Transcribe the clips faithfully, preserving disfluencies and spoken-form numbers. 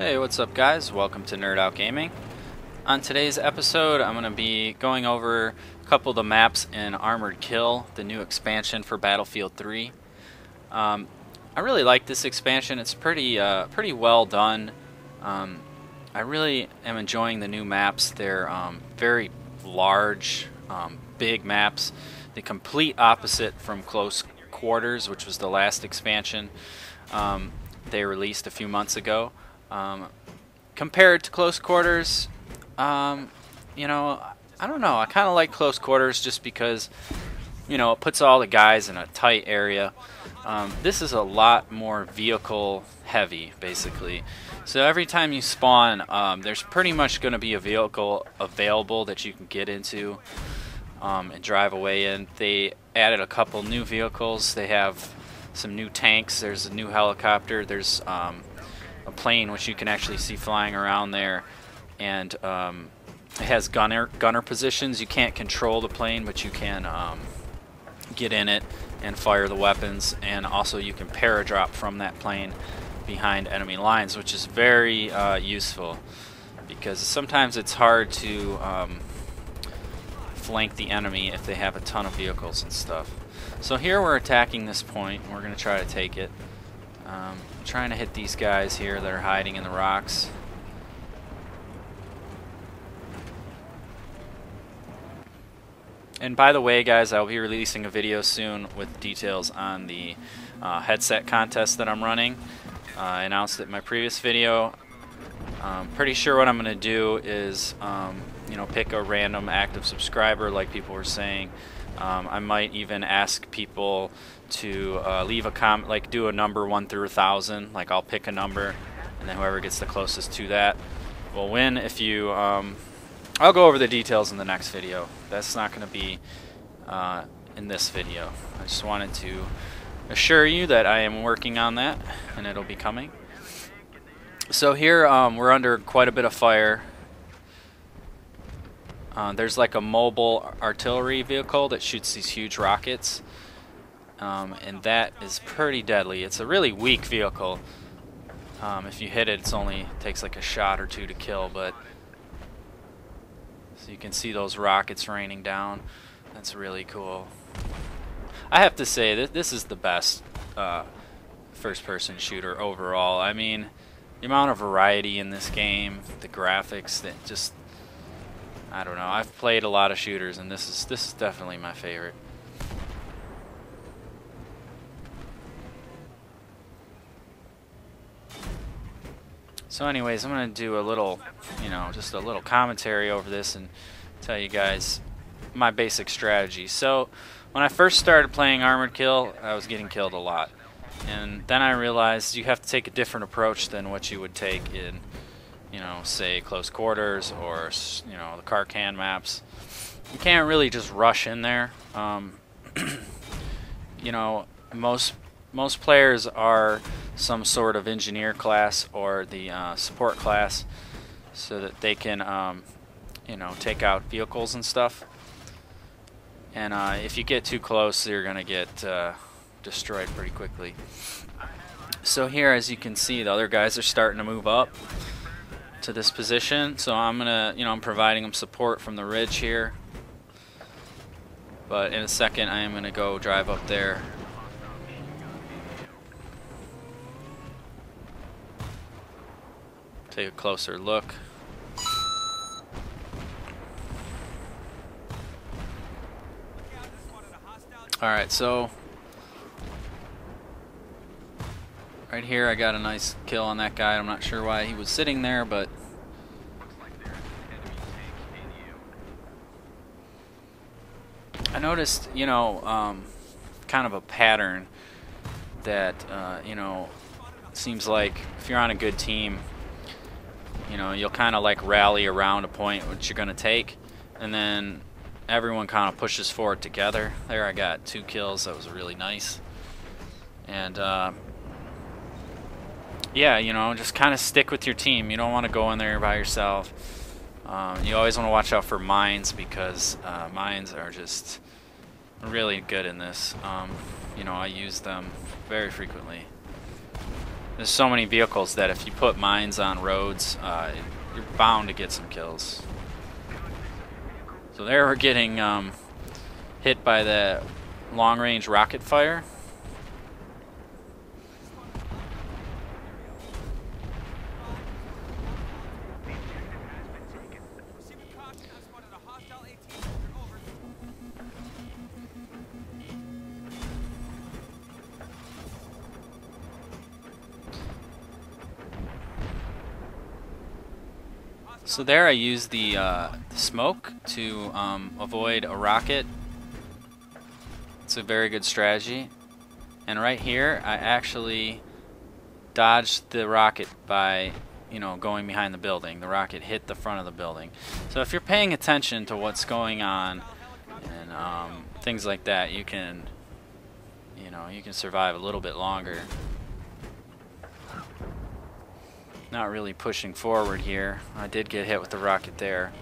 Hey, what's up guys? Welcome to Nerd Out Gaming. On today's episode, I'm going to be going over a couple of the maps in Armored Kill, the new expansion for Battlefield three. Um, I really like this expansion. It's pretty, uh, pretty well done. Um, I really am enjoying the new maps. They're um, very large, um, big maps. The complete opposite from Close Quarters, which was the last expansion um, they released a few months ago. Um, compared to Close Quarters, um, you know, I don't know. I kind of like Close Quarters just because, you know, it puts all the guys in a tight area. Um, this is a lot more vehicle heavy, basically. So every time you spawn, um, there's pretty much going to be a vehicle available that you can get into um, and drive away in. They added a couple new vehicles. They have some new tanks. There's a new helicopter. There's um, a plane, which you can actually see flying around there. And um, it has gunner, gunner positions. You can't control the plane, but you can um, get in it and fire the weapons, and also you can paradrop from that plane behind enemy lines, which is very uh, useful because sometimes it's hard to um, flank the enemy if they have a ton of vehicles and stuff. So here we're attacking this point, and we're going to try to take it. Um, trying to hit these guys here that are hiding in the rocks. And by the way, guys, I'll be releasing a video soon with details on the uh, headset contest that I'm running. Uh, I announced it in my previous video. I'm pretty sure what I'm going to do is, um, you know, pick a random active subscriber, like people were saying. Um, I might even ask people to uh, leave a comment, like do a number one through a thousand. Like I'll pick a number, and then whoever gets the closest to that will win. If you, um, I'll go over the details in the next video. That's not going to be uh, in this video. I just wanted to assure you that I am working on that, and it'll be coming. So here um, we're under quite a bit of fire. Uh, there's like a mobile artillery vehicle that shoots these huge rockets, um, and that is pretty deadly. It's a really weak vehicle. Um, if you hit it, it's only takes like a shot or two to kill, but so you can see those rockets raining down. That's really cool. I have to say that this is the best uh, first-person shooter overall. I mean, the amount of variety in this game, the graphics, that just, I don't know. I've played a lot of shooters, and this is this is definitely my favorite. So anyways, I'm going to do a little, you know, just a little commentary over this and tell you guys my basic strategy. So when I first started playing Armored Kill, I was getting killed a lot. And then I realized you have to take a different approach than what you would take in, you know, say Close Quarters or, you know, the Karkand maps. You can't really just rush in there. Um, you know, most most players are some sort of engineer class or the uh, support class so that they can, um, you know, take out vehicles and stuff. And uh, if you get too close, you're going to get uh, destroyed pretty quickly. So here, as you can see, the other guys are starting to move up to this position. So I'm going to, you know, I'm providing them support from the ridge here. But in a second, I am going to go drive up there. Take a closer look. Alright, so right here I got a nice kill on that guy. I'm not sure why he was sitting there, but I noticed, you know, um, kind of a pattern that, uh, you know, seems like if you're on a good team, you know, you'll kind of like rally around a point which you're going to take, and then everyone kind of pushes forward together. There I got two kills. That was really nice. And uh, yeah, you know, just kind of stick with your team. You don't want to go in there by yourself. Um, you always want to watch out for mines because uh, mines are just really good in this. Um, you know, I use them very frequently. There's so many vehicles that if you put mines on roads, uh, you're bound to get some kills. So there we're getting um, hit by the long-range rocket fire. So there I used the uh, smoke to um, avoid a rocket. It's a very good strategy. And right here I actually dodged the rocket by, you know, going behind the building. The rocket hit the front of the building. So if you're paying attention to what's going on and um, things like that, you can, you know, you can survive a little bit longer. Not really pushing forward here. I did get hit with the rocket there.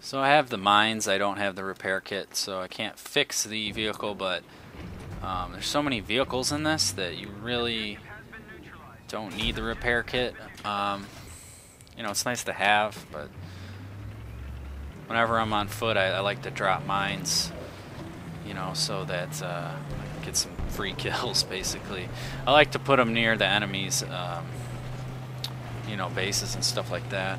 So I have the mines, I don't have the repair kit, so I can't fix the vehicle, but um, there's so many vehicles in this that you really don't need the repair kit. Um, you know, it's nice to have, but whenever I'm on foot, I, I like to drop mines. You know, so that uh, I can get some free kills, basically. I like to put them near the enemies, um, you know, bases and stuff like that.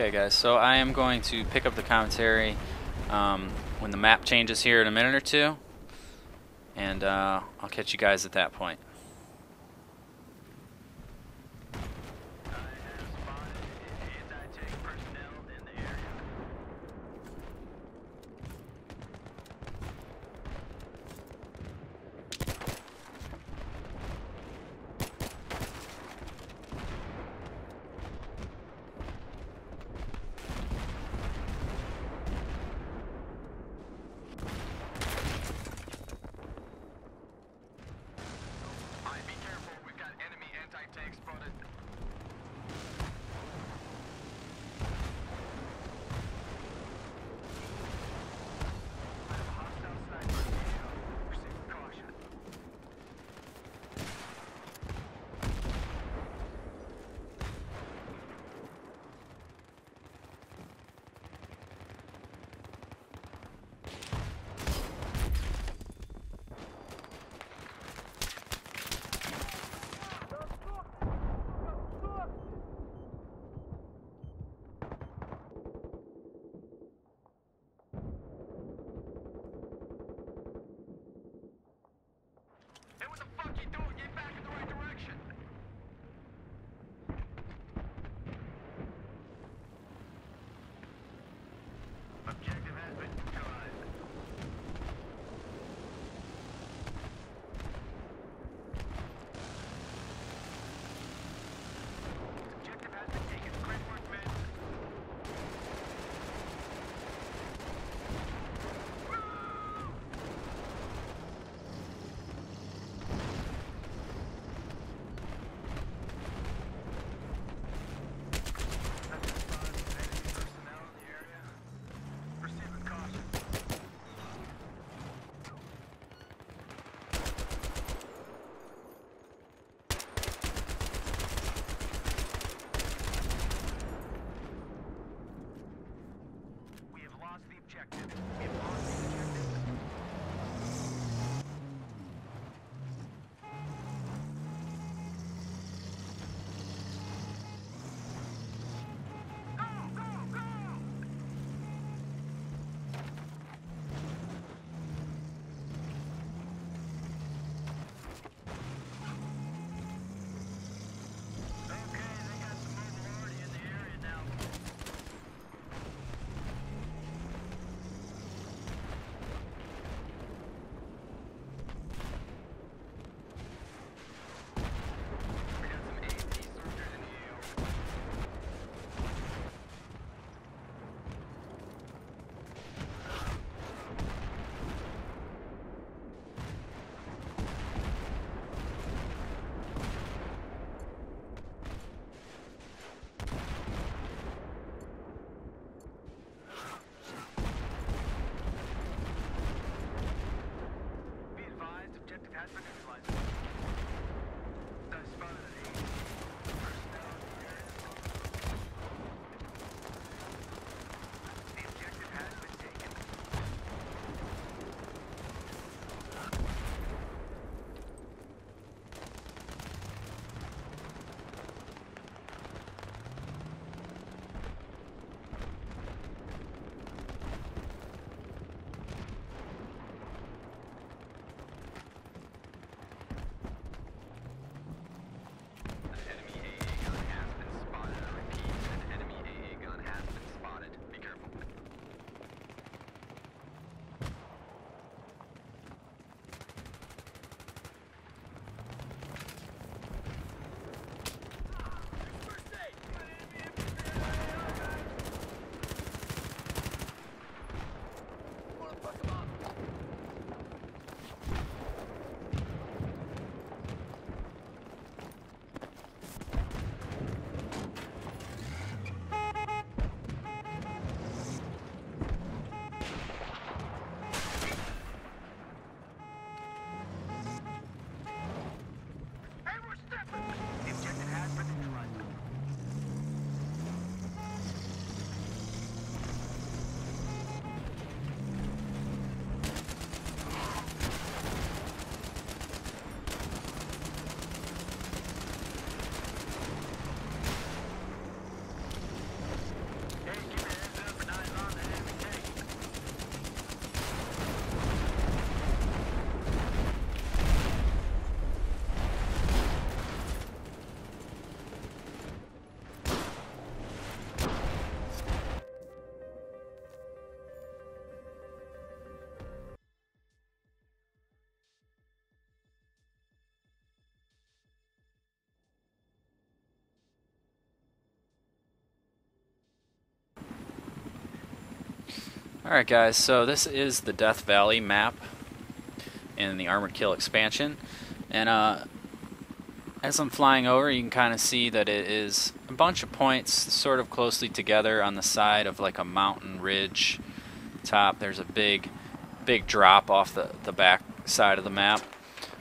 Okay guys, so I am going to pick up the commentary um, when the map changes here in a minute or two, and uh, I'll catch you guys at that point. Alright guys, so this is the Death Valley map in the Armored Kill expansion, and uh, as I'm flying over you can kind of see that it is a bunch of points sort of closely together on the side of like a mountain ridge top. There's a big big drop off the, the back side of the map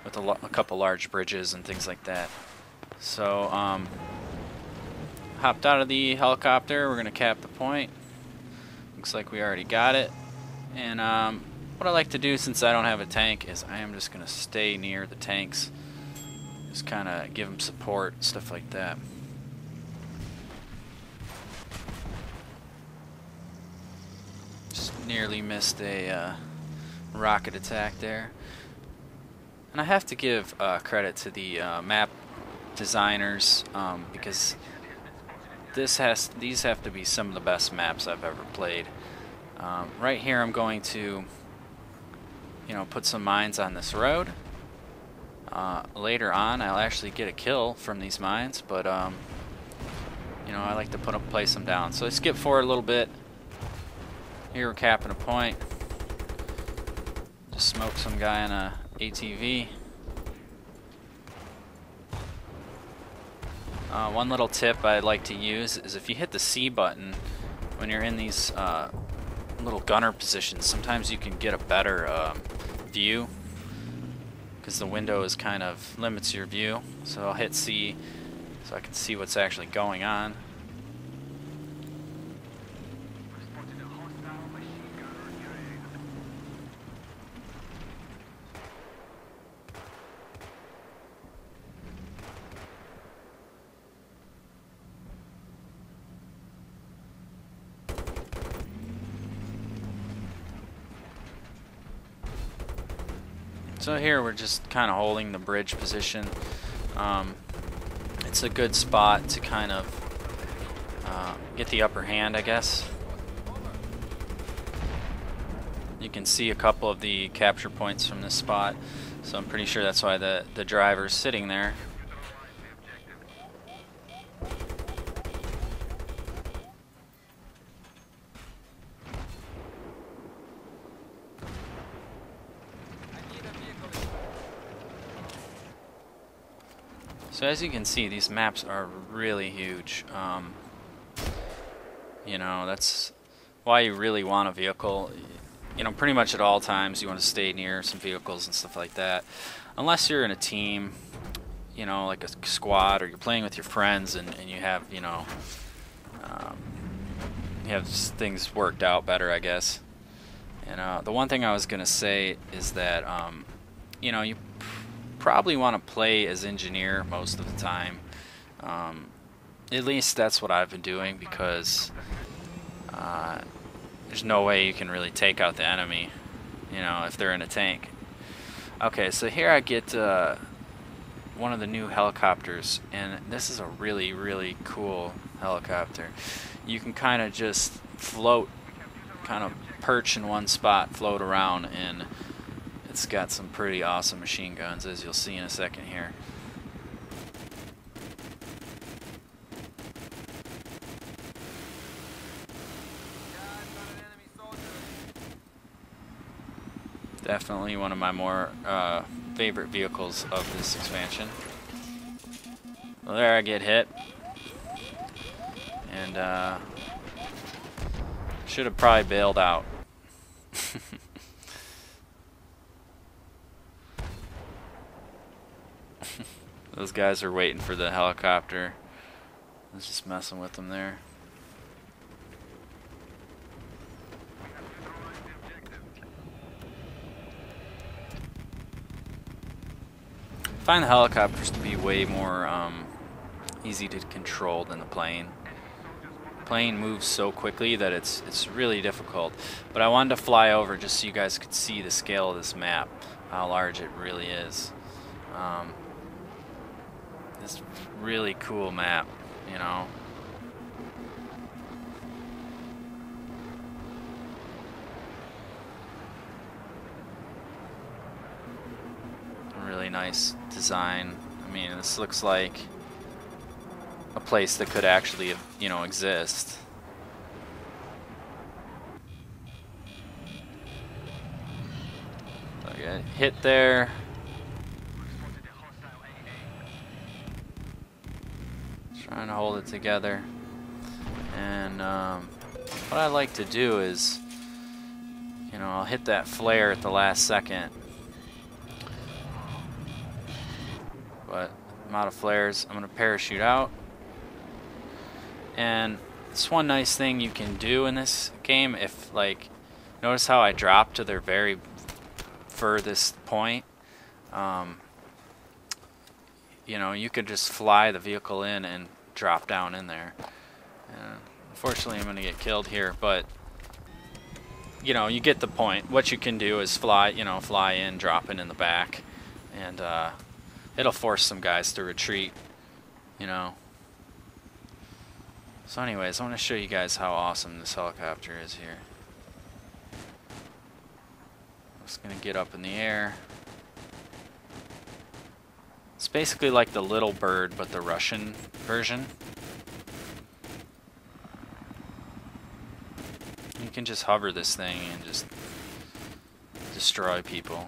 with a, a couple large bridges and things like that. So um, hopped out of the helicopter, we're gonna cap the point. Looks like we already got it, and um, what I like to do since I don't have a tank is I am just going to stay near the tanks, just kind of give them support, stuff like that. Just nearly missed a uh, rocket attack there, and I have to give uh, credit to the uh, map designers um, because This has, these have to be some of the best maps I've ever played. Um, right here I'm going to, you know, put some mines on this road. Uh, later on I'll actually get a kill from these mines, but um, you know, I like to put them, place them down. So I skip forward a little bit. Here we're capping a point. Just smoked some guy on a A T V. Uh, one little tip I like to use is if you hit the C button when you're in these uh, little gunner positions, sometimes you can get a better uh, view because the window is kind of limits your view. So I'll hit C so I can see what's actually going on. So here we're just kind of holding the bridge position. Um, it's a good spot to kind of uh, get the upper hand, I guess. You can see a couple of the capture points from this spot, so I'm pretty sure that's why the, the driver's sitting there. So as you can see, these maps are really huge. Um, you know, that's why you really want a vehicle. You know, pretty much at all times you want to stay near some vehicles and stuff like that. Unless you're in a team, you know, like a squad, or you're playing with your friends and, and you have, you know, um, you have things worked out better, I guess. And uh, the one thing I was going to say is that, um, you know, you probably want to play as engineer most of the time. Um, at least that's what I've been doing, because uh, there's no way you can really take out the enemy, you know, if they're in a tank. Okay, so here I get uh, one of the new helicopters, and this is a really, really cool helicopter. You can kind of just float, kind of perch in one spot, float around, and it's got some pretty awesome machine guns, as you'll see in a second here. Definitely one of my more uh, favorite vehicles of this expansion. Well, there I get hit, and uh, should have probably bailed out. Those guys are waiting for the helicopter. I was just messing with them there. I find the helicopters to be way more um, easy to control than the plane. The plane moves so quickly that it's it's really difficult. But I wanted to fly over just so you guys could see the scale of this map, how large it really is. Um, This really cool map, you know. Really nice design. I mean, this looks like a place that could actually, you know, exist. Good hit there. Trying to hold it together. And um, what I like to do is, you know, I'll hit that flare at the last second. But I'm out of flares. I'm going to parachute out. And it's one nice thing you can do in this game. If, like, notice how I dropped to their very furthest point. Um, you know, you could just fly the vehicle in and drop down in there. Uh, unfortunately, I'm going to get killed here, but you know, you get the point. What you can do is fly, you know, fly in, drop in in the back, and uh, it'll force some guys to retreat, you know. So anyways, I want to show you guys how awesome this helicopter is here. I'm just going to get up in the air. It's basically like the Little Bird, but the Russian version. You can just hover this thing and just destroy people.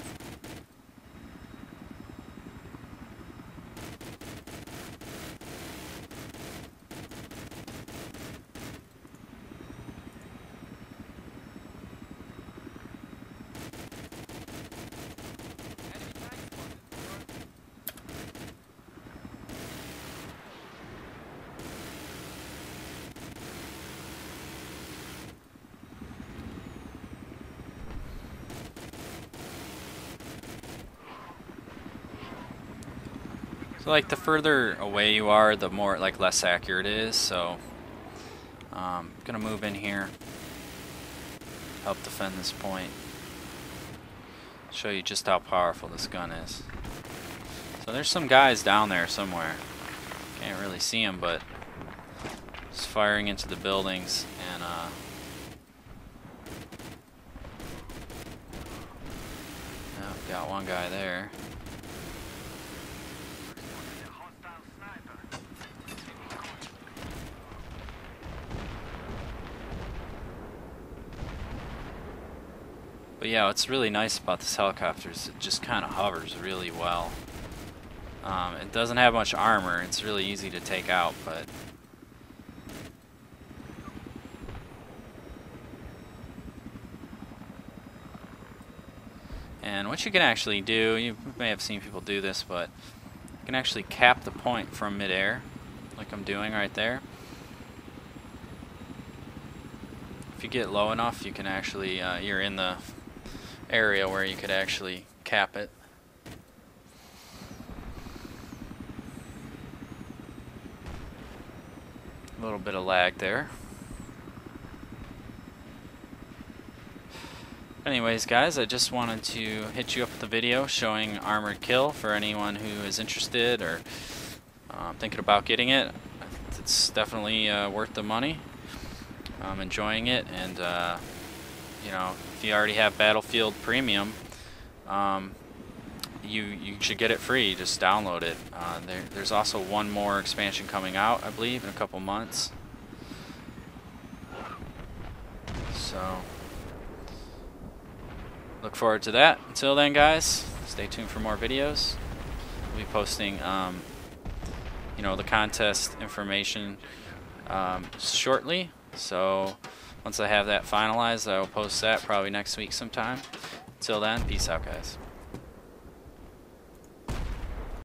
Like the further away you are, the more like less accurate it is. So um, I'm gonna move in here, help defend this point, show you just how powerful this gun is. So there's some guys down there somewhere. Can't really see them, but just firing into the buildings and. Uh, yeah, I've got one guy there. But yeah, what's really nice about this helicopter is it just kind of hovers really well. Um, it doesn't have much armor, it's really easy to take out, but... And what you can actually do, you may have seen people do this, but you can actually cap the point from midair, like I'm doing right there. If you get low enough, you can actually, uh, you're in the area where you could actually cap it. A little bit of lag there. Anyways, guys, I just wanted to hit you up with a video showing Armored Kill for anyone who is interested or uh, thinking about getting it. It's definitely uh, worth the money. I'm enjoying it, and uh, you know, if you already have Battlefield Premium, um, you you should get it free. Just download it. Uh, there, there's also one more expansion coming out, I believe, in a couple months. So look forward to that. Until then, guys, stay tuned for more videos. We'll be posting, um, you know, the contest information um, shortly. So once I have that finalized, I will post that probably next week sometime. Till then, peace out, guys.